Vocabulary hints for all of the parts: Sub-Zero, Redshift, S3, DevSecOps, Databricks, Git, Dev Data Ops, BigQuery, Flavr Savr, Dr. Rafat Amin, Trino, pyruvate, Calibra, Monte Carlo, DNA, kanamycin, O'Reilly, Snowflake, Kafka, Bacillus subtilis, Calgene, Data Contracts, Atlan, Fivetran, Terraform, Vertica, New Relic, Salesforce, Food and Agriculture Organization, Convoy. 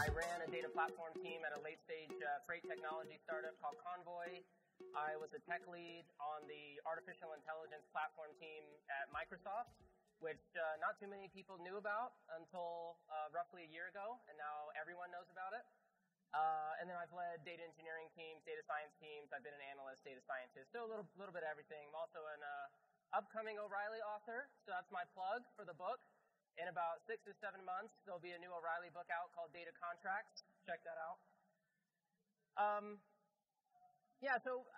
I ran a data platform team at a late-stage freight technology startup called Convoy. I was a tech lead on the artificial intelligence platform team at Microsoft, which not too many people knew about until roughly a year ago, and now everyone knows about it. And then I've led data engineering teams, data science teams. I've been an analyst, data scientist, so a little bit of everything. I'm also an upcoming O'Reilly author, so that's my plug for the book. In about 6 to 7 months, there'll be a new O'Reilly book out called Data Contracts. Check that out. Yeah, so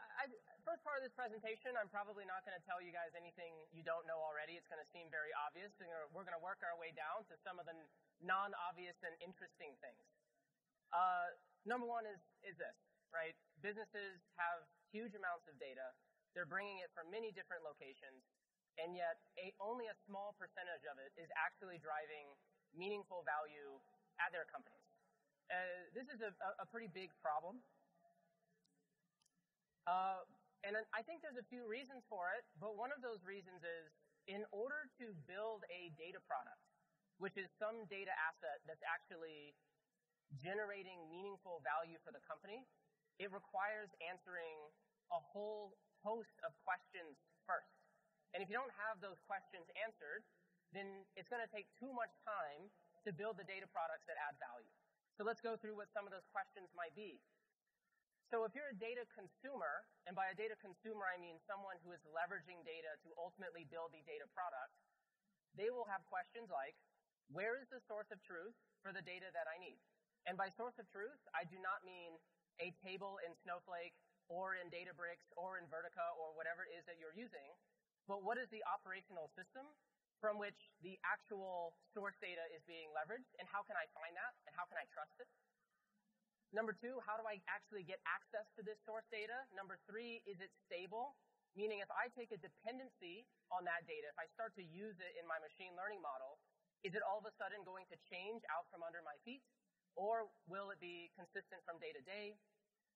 first part of this presentation, I'm probably not going to tell you guys anything you don't know already. It's going to seem very obvious. We're going to work our way down to some of the non-obvious and interesting things. Number one is this, right? Businesses have huge amounts of data. They're bringing it from many different locations, and yet only a small percentage of it is actually driving meaningful value at their companies. This is a pretty big problem. And I think there's a few reasons for it, but one of those reasons is in order to build a data product, which is some data asset that's actually generating meaningful value for the company, it requires answering a whole host of questions first. And if you don't have those questions answered, then it's going to take too much time to build the data products that add value. So let's go through what some of those questions might be. So if you're a data consumer, and by a data consumer I mean someone who is leveraging data to ultimately build the data product, they will have questions like, where is the source of truth for the data that I need? And by source of truth, I do not mean a table in Snowflake or in Databricks or in Vertica or whatever it is that you're using, but what is the operational system from which the actual source data is being leveraged, and how can I find that, and how can I trust it? Number two, how do I actually get access to this source data? Number three, is it stable? Meaning if I take a dependency on that data, if I start to use it in my machine learning model, is it all of a sudden going to change out from under my feet? Or will it be consistent from day to day?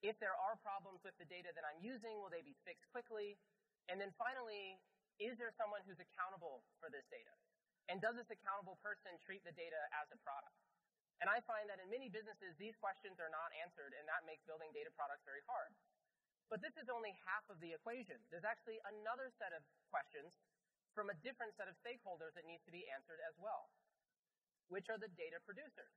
If there are problems with the data that I'm using, will they be fixed quickly? And then finally, is there someone who's accountable for this data? And does this accountable person treat the data as a product? And I find that in many businesses, these questions are not answered, and that makes building data products very hard. But this is only half of the equation. There's actually another set of questions from a different set of stakeholders that needs to be answered as well, which are the data producers.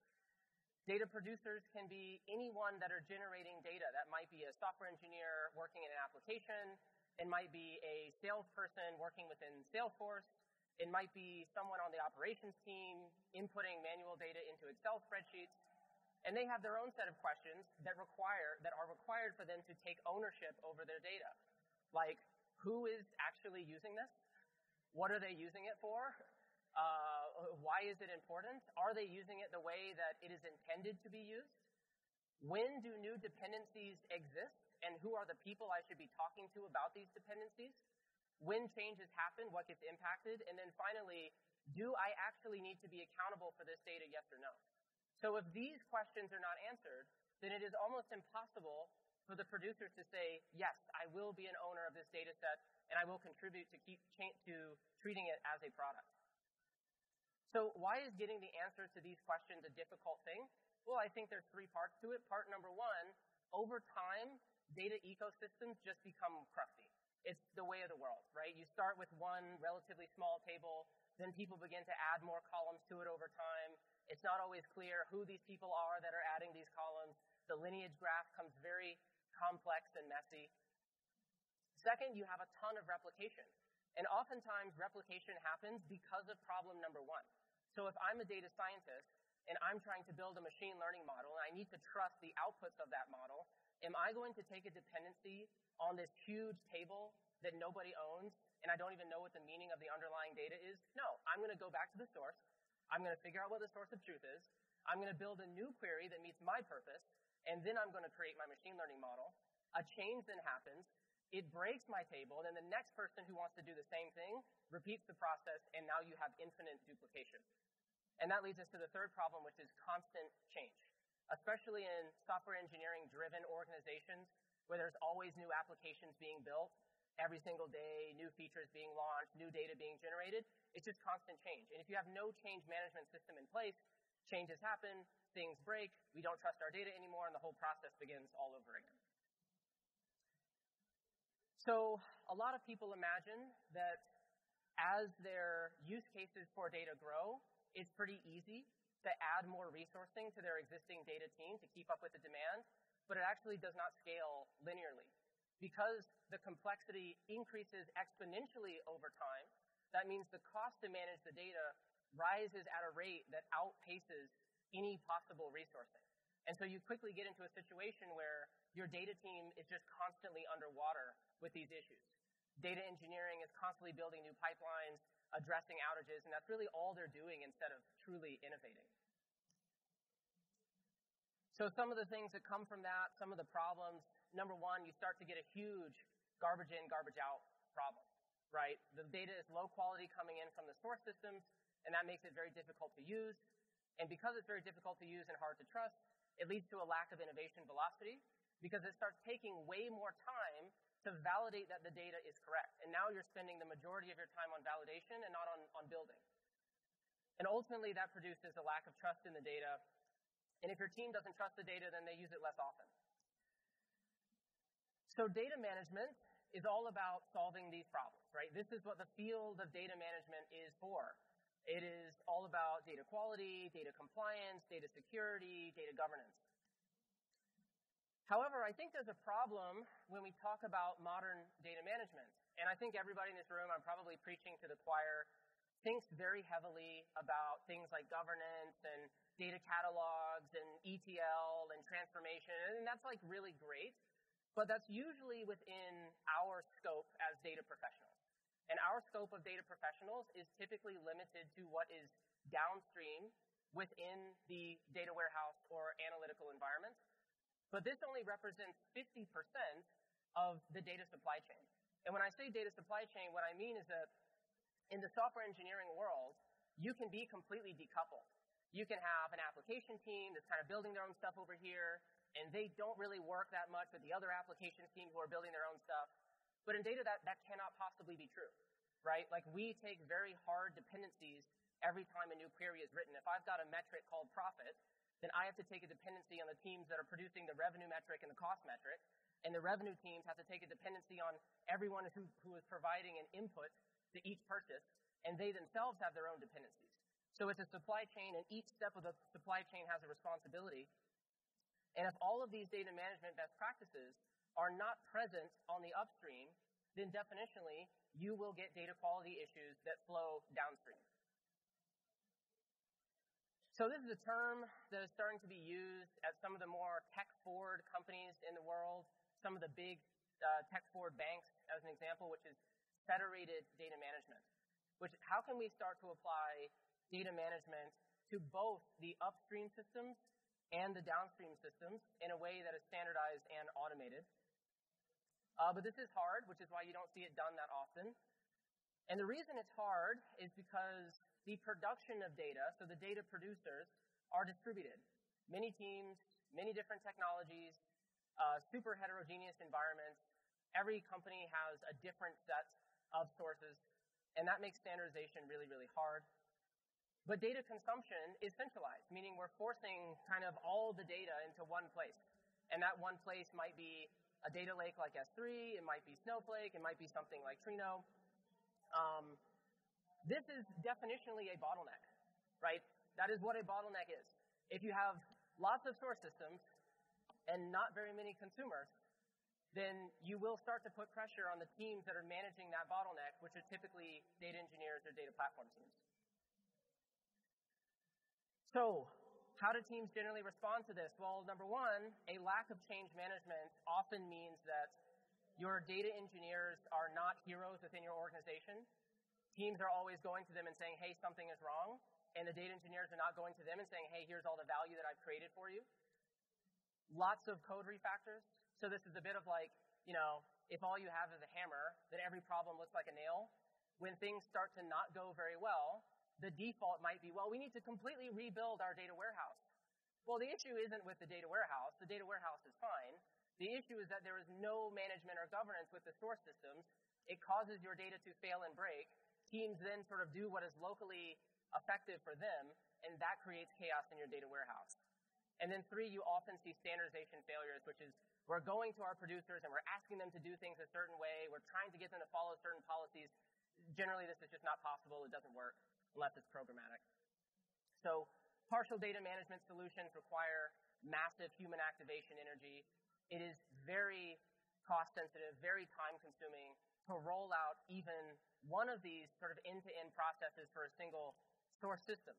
Data producers can be anyone that are generating data. That might be a software engineer working in an application. It might be a salesperson working within Salesforce. It might be someone on the operations team inputting manual data into Excel spreadsheets. And they have their own set of questions that are required for them to take ownership over their data. Like, who is actually using this? What are they using it for? Why is it important? Are they using it the way that it is intended to be used? When do new dependencies exist? And who are the people I should be talking to about these dependencies? When changes happen, what gets impacted? And then finally, do I actually need to be accountable for this data, yes or no? So if these questions are not answered, then it is almost impossible for the producers to say, yes, I will be an owner of this data set, and I will contribute to treating it as a product. So why is getting the answers to these questions a difficult thing? Well, I think there's three parts to it. Part number one, over time, data ecosystems just become crusty. It's the way of the world, right? You start with one relatively small table, then people begin to add more columns to it over time. It's not always clear who these people are that are adding these columns. The lineage graph becomes very complex and messy. Second, you have a ton of replication. And oftentimes, replication happens because of problem number one. So if I'm a data scientist and I'm trying to build a machine learning model and I need to trust the outputs of that model, am I going to take a dependency on this huge table that nobody owns and I don't even know what the meaning of the underlying data is? No, I'm going to go back to the source. I'm going to figure out what the source of truth is. I'm going to build a new query that meets my purpose, and then I'm going to create my machine learning model. A change then happens. It breaks my table, and then the next person who wants to do the same thing repeats the process, and now you have infinite duplication. And that leads us to the third problem, which is constant change, especially in software engineering-driven organizations where there's always new applications being built every single day, new features being launched, new data being generated. It's just constant change. And if you have no change management system in place, changes happen, things break, we don't trust our data anymore, and the whole process begins all over again. So a lot of people imagine that as their use cases for data grow, it's pretty easy to add more resourcing to their existing data team to keep up with the demand, but it actually does not scale linearly. Because the complexity increases exponentially over time, that means the cost to manage the data rises at a rate that outpaces any possible resourcing. And so you quickly get into a situation where your data team is just constantly underwater with these issues. Data engineering is constantly building new pipelines, addressing outages, and that's really all they're doing instead of truly innovating. So some of the things that come from that, some of the problems, number one, you start to get a huge garbage in, garbage out problem, right? The data is low quality coming in from the source systems, and that makes it very difficult to use. And because it's very difficult to use and hard to trust, it leads to a lack of innovation velocity because it starts taking way more time to validate that the data is correct. And now you're spending the majority of your time on validation and not on building. And ultimately, that produces a lack of trust in the data. And if your team doesn't trust the data, then they use it less often. So data management is all about solving these problems, right? This is what the field of data management is for. It is all about data quality, data compliance, data security, data governance. However, I think there's a problem when we talk about modern data management. And I think everybody in this room, I'm probably preaching to the choir, thinks very heavily about things like governance and data catalogs and ETL and transformation. And that's like really great, but that's usually within our scope as data professionals. And our scope of data professionals is typically limited to what is downstream within the data warehouse or analytical environment. But this only represents 50% of the data supply chain. And when I say data supply chain, what I mean is that in the software engineering world, you can be completely decoupled. You can have an application team that's kind of building their own stuff over here, and they don't really work that much with the other application team who are building their own stuff. But in data, that cannot possibly be true, right? Like, we take very hard dependencies every time a new query is written. If I've got a metric called profit, then I have to take a dependency on the teams that are producing the revenue metric and the cost metric, and the revenue teams have to take a dependency on everyone who is providing an input to each purchase, and they themselves have their own dependencies. So it's a supply chain, and each step of the supply chain has a responsibility. And if all of these data management best practices are not present on the upstream, then definitionally you will get data quality issues that flow downstream. So this is a term that is starting to be used at some of the more tech-forward companies in the world, some of the big tech-forward banks as an example, which is federated data management. Which, how can we start to apply data management to both the upstream systems and the downstream systems in a way that is standardized and automated? But this is hard, which is why you don't see it done that often. And the reason it's hard is because the production of data, so the data producers, are distributed. Many teams, many different technologies, super heterogeneous environments. Every company has a different set of sources, and that makes standardization really, really hard. But data consumption is centralized, meaning we're forcing kind of all the data into one place. And that one place might be a data lake like S3, it might be Snowflake, it might be something like Trino. This is definitionally a bottleneck, right? That is what a bottleneck is. If you have lots of source systems and not very many consumers, then you will start to put pressure on the teams that are managing that bottleneck, which are typically data engineers or data platform teams. So how do teams generally respond to this? Well, number one, a lack of change management often means that your data engineers are not heroes within your organization. Teams are always going to them and saying, hey, something is wrong. And the data engineers are not going to them and saying, hey, here's all the value that I've created for you. Lots of code refactors. So this is a bit of like, you know, if all you have is a hammer, then every problem looks like a nail. When things start to not go very well, the default might be, well, we need to completely rebuild our data warehouse. Well, the issue isn't with the data warehouse. The data warehouse is fine. The issue is that there is no management or governance with the source systems. It causes your data to fail and break. Teams then sort of do what is locally effective for them, and that creates chaos in your data warehouse. And then 3, you often see standardization failures, which is we're going to our producers and we're asking them to do things a certain way. We're trying to get them to follow certain policies. Generally, this is just not possible. It doesn't work unless it's programmatic. So partial data management solutions require massive human activation energy. It is very cost-sensitive, very time-consuming to roll out even one of these sort of end-to-end processes for a single source system.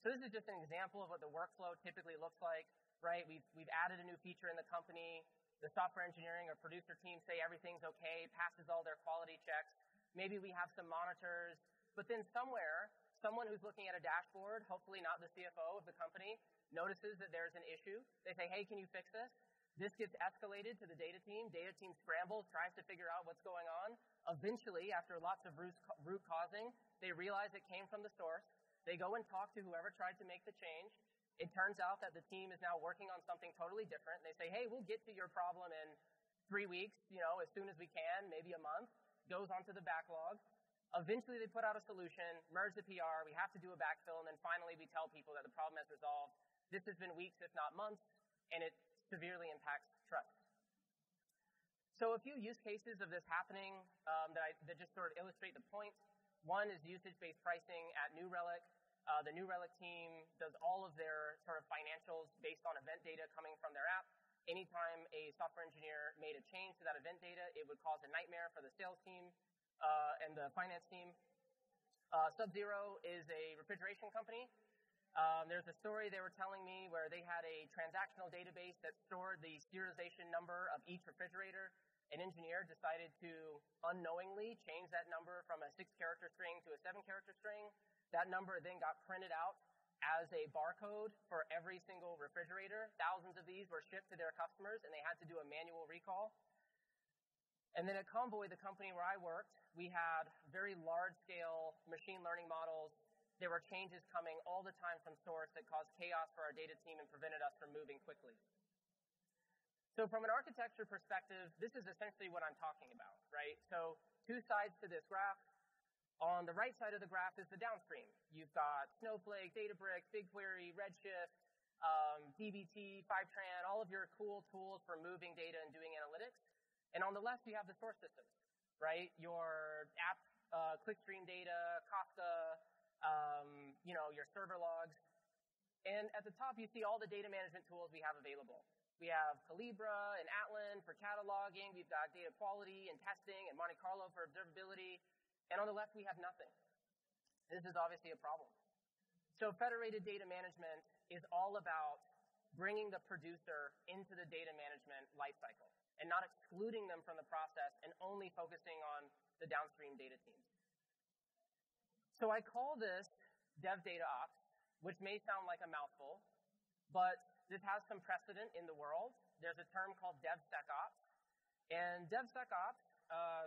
So this is just an example of what the workflow typically looks like, right? We've added a new feature in the company. The software engineering or producer team say everything's okay, passes all their quality checks. Maybe we have some monitors. But then somewhere, someone who's looking at a dashboard, hopefully not the CFO of the company, notices that there's an issue. They say, hey, can you fix this? This gets escalated to the data team. Data team scrambles, tries to figure out what's going on. Eventually, after lots of root causing, they realize it came from the source. They go and talk to whoever tried to make the change. It turns out that the team is now working on something totally different. They say, hey, we'll get to your problem in 3 weeks, you know, as soon as we can, maybe a month. Goes onto the backlog. Eventually, they put out a solution, merge the PR. We have to do a backfill, and then finally we tell people that the problem has resolved. This has been weeks, if not months, and it severely impacts trust. So a few use cases of this happening that just sort of illustrate the point. One is usage-based pricing at New Relic. The New Relic team does all of their sort of financials based on event data coming from their app. Anytime a software engineer made a change to that event data, it would cause a nightmare for the sales team and the finance team. Sub-Zero is a refrigeration company. There's a story they were telling me where they had a transactional database that stored the serialization number of each refrigerator. An engineer decided to unknowingly change that number from a 6-character string to a 7-character string. That number then got printed out as a barcode for every single refrigerator. Thousands of these were shipped to their customers, and they had to do a manual recall. And then at Convoy, the company where I worked, we had very large-scale machine learning models. There were changes coming all the time from source that caused chaos for our data team and prevented us from moving quickly. So from an architecture perspective, this is essentially what I'm talking about, right? So two sides to this graph. On the right side of the graph is the downstream. You've got Snowflake, Databricks, BigQuery, Redshift, DBT, Fivetran, all of your cool tools for moving data and doing analytics. And on the left, you have the source system, right? Your app, clickstream data, Kafka, you know, your server logs. And at the top, you see all the data management tools we have available. We have Calibra and Atlan for cataloging. We've got data quality and testing and Monte Carlo for observability. And on the left, we have nothing. This is obviously a problem. So federated data management is all about bringing the producer into the data management lifecycle and not excluding them from the process and only focusing on the downstream data teams. So I call this Dev Data Ops, which may sound like a mouthful, but this has some precedent in the world. There's a term called DevSecOps, and DevSecOps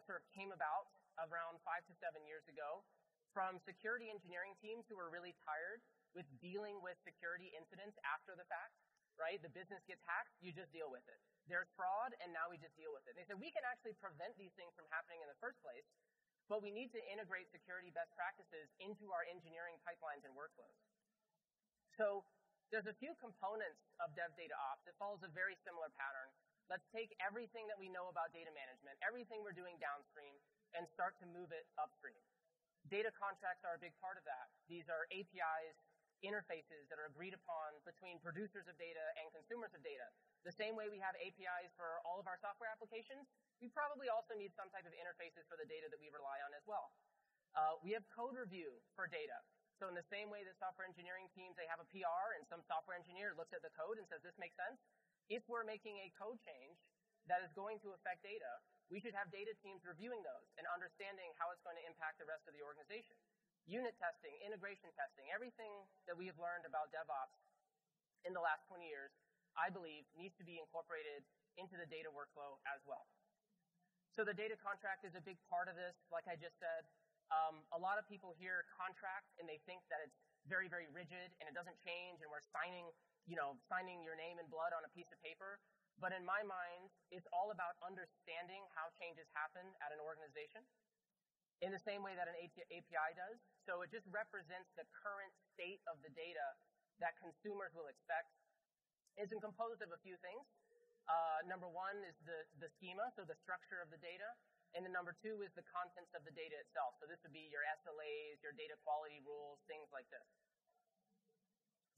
sort of came about around 5 to 7 years ago from security engineering teams who were really tired with dealing with security incidents after the fact, right? The business gets hacked, you just deal with it. There's fraud, and now we just deal with it. And they said, we can actually prevent these things from happening in the first place, but we need to integrate security best practices into our engineering pipelines and workflows. So there's a few components of Dev Data Ops that follows a very similar pattern. Let's take everything that we know about data management, everything we're doing downstream, and start to move it upstream. Data contracts are a big part of that. These are APIs, interfaces that are agreed upon between producers of data and consumers of data. The same way we have APIs for all of our software applications, we probably also need some type of interfaces for the data that we rely on as well. We have code review for data. So in the same way that software engineering teams, they have a PR and some software engineer looks at the code and says, this makes sense. If we're making a code change that is going to affect data, we should have data teams reviewing those and understanding how it's going to impact the rest of the organization. Unit testing, integration testing, everything that we have learned about DevOps in the last 20 years, I believe, needs to be incorporated into the data workflow as well. So the data contract is a big part of this, like I just said. A lot of people hear contract and they think that it's very, very rigid and it doesn't change and we're signing, you know, signing your name in blood on a piece of paper. But in my mind, it's all about understanding how changes happen at an organization in the same way that an API does. So it just represents the current state of the data that consumers will expect is composed of a few things. Number one is the schema, so the structure of the data. And then number two is the contents of the data itself. So this would be your SLAs, your data quality rules, things like this.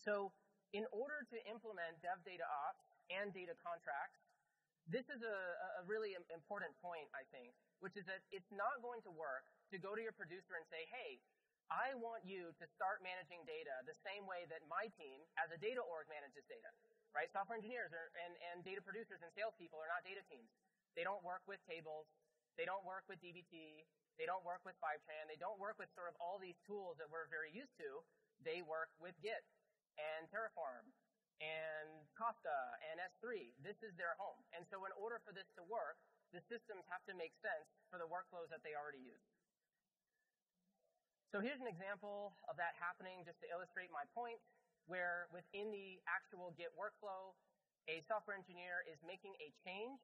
So in order to implement Dev Data Ops and Data Contracts, this is a really important point, I think, which is that it's not going to work to go to your producer and say, hey, I want you to start managing data the same way that my team as a data org manages data. Right? Software engineers and data producers and salespeople are not data teams. They don't work with tables. They don't work with DBT. They don't work with Fivetran. They don't work with sort of all these tools that we're very used to. They work with Git and Terraform and Kafka and S3. This is their home. And so in order for this to work, the systems have to make sense for the workflows that they already use. So here's an example of that happening just to illustrate my point, where within the actual Git workflow, a software engineer is making a change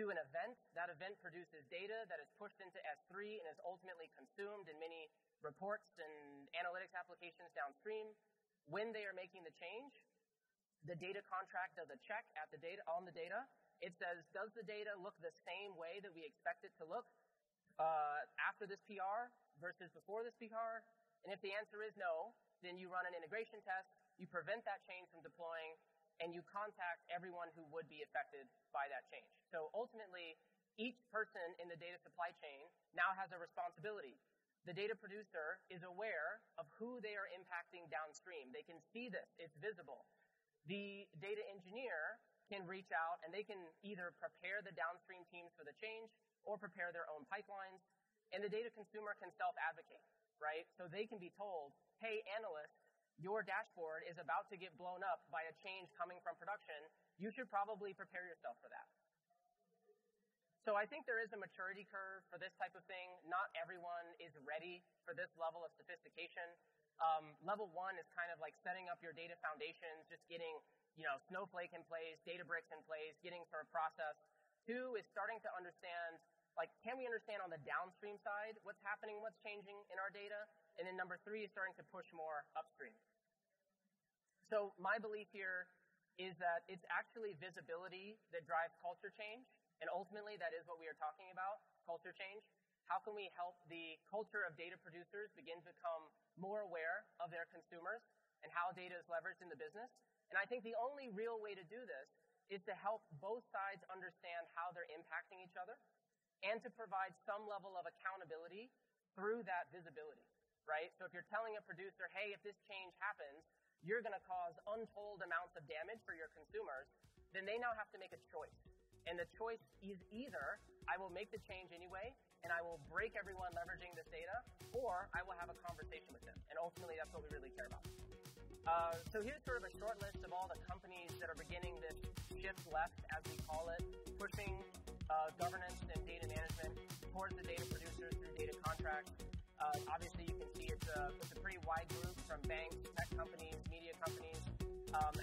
to an event. That event produces data that is pushed into S3 and is ultimately consumed in many reports and analytics applications downstream. When they are making the change, the data contract does a check at the data, on the data. It says, does the data look the same way that we expect it to look after this PR versus before this PR? And if the answer is no, then you run an integration test, you prevent that change from deploying, and you contact everyone who would be affected by that change. So ultimately, each person in the data supply chain now has a responsibility. The data producer is aware of who they are impacting downstream. They can see this, it's visible. The data engineer can reach out and they can either prepare the downstream teams for the change or prepare their own pipelines. And the data consumer can self-advocate, right? So they can be told, hey, analyst, your dashboard is about to get blown up by a change coming from production. You should probably prepare yourself for that. So I think there is a maturity curve for this type of thing. Not everyone is ready for this level of sophistication. Level one is kind of like setting up your data foundations, just getting, you know, Snowflake in place, Databricks in place, getting sort of process. Two is starting to understand, like, can we understand on the downstream side what's happening, what's changing in our data? And then number three is starting to push more upstream. So my belief here is that it's actually visibility that drives culture change. And ultimately, that is what we are talking about, culture change. How can we help the culture of data producers begin to become more aware of their consumers and how data is leveraged in the business? And I think the only real way to do this is to help both sides understand how they're impacting each other and to provide some level of accountability through that visibility. Right? So if you're telling a producer, hey, if this change happens, you're going to cause untold amounts of damage for your consumers, then they now have to make a choice. And the choice is either I will make the change anyway, and I will break everyone leveraging this data, or I will have a conversation with them. And ultimately, that's what we really care about. So here's sort of a short list of all the companies that are beginning this shift left, as we call it, pushing governance and data management towards the data producers through data contracts. Obviously, you can see it's a pretty wide group from banks, tech companies, media companies.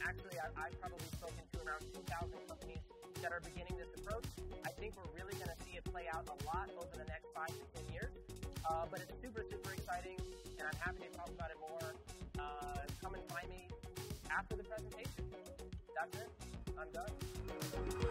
Actually, I've probably spoken to around 2,000 companies that are beginning this approach. I think we're really going to see it play out a lot over the next 5 to 10 years. But it's super, super exciting, and I'm happy to talk about it more. Come and find me after the presentation. That's it. I'm done.